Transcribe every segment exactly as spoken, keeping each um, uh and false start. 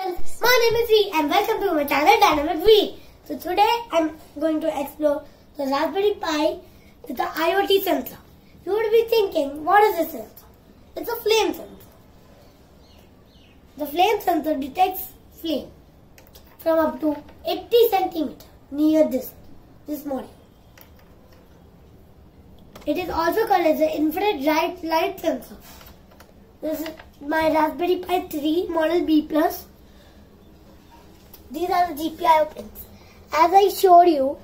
My name is Ree and welcome to my channel Dynamic V. So today I'm going to explore the Raspberry Pi with the IoT sensor. You would be thinking, what is this sensor? It's a flame sensor. The flame sensor detects flame from up to eighty centimeters near this, this model. It is also called as the infrared light sensor. This is my Raspberry Pi three model B plus. These are the G P I O pins. As I showed you,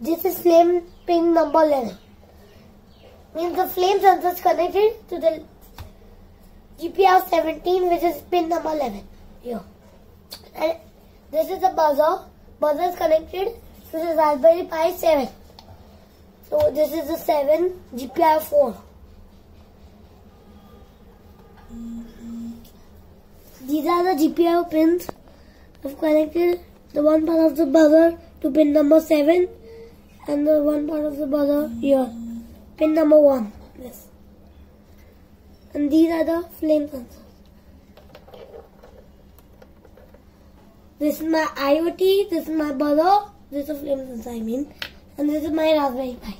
this is flame pin number eleven. Means the flame sensor is connected to the G P I O seventeen, which is pin number eleven. Here. And this is the buzzer. Buzzer is connected to the Raspberry Pi seven. So this is the seven G P I O four. These are the G P I O pins. I've connected the one part of the buzzer to pin number seven and the one part of the buzzer here, pin number one. Yes. And these are the flame sensors. This is my IoT, this is my buzzer, this is a flame sensor I mean, and this is my Raspberry Pi.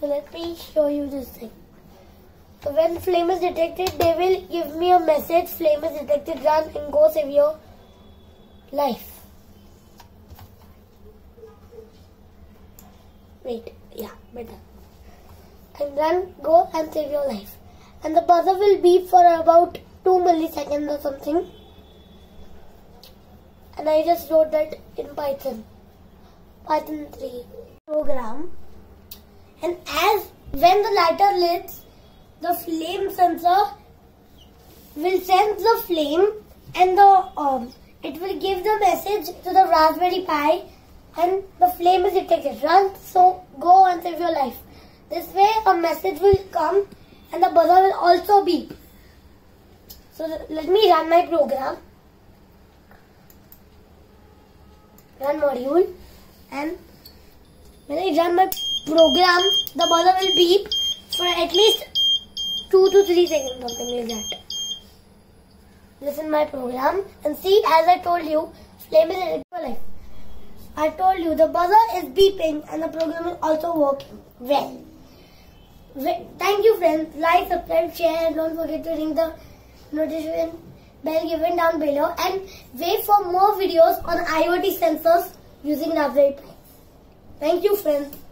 So let me show you this thing. So when flame is detected, they will give me a message, flame is detected, run and go save your life. Wait, yeah, better. And run, go and save your life. And the buzzer will beep for about two milliseconds or something. And I just wrote that in Python. Python three program. And as when the lighter lights, the flame sensor will sense the flame and the um, it will give the message to the Raspberry Pi and the flame is detected. Run, so go and save your life. This way a message will come and the buzzer will also beep. So let me run my program. Run module, and when I run my program the buzzer will beep for at least two to three seconds, something like that. This is my program, and see, as I told you, flame is detected life. I told you the buzzer is beeping and the program is also working well. Thank you friends, like, subscribe, share, and don't forget to ring the notification bell given down below and wait for more videos on IoT sensors using Raspberry Pi. Thank you friends.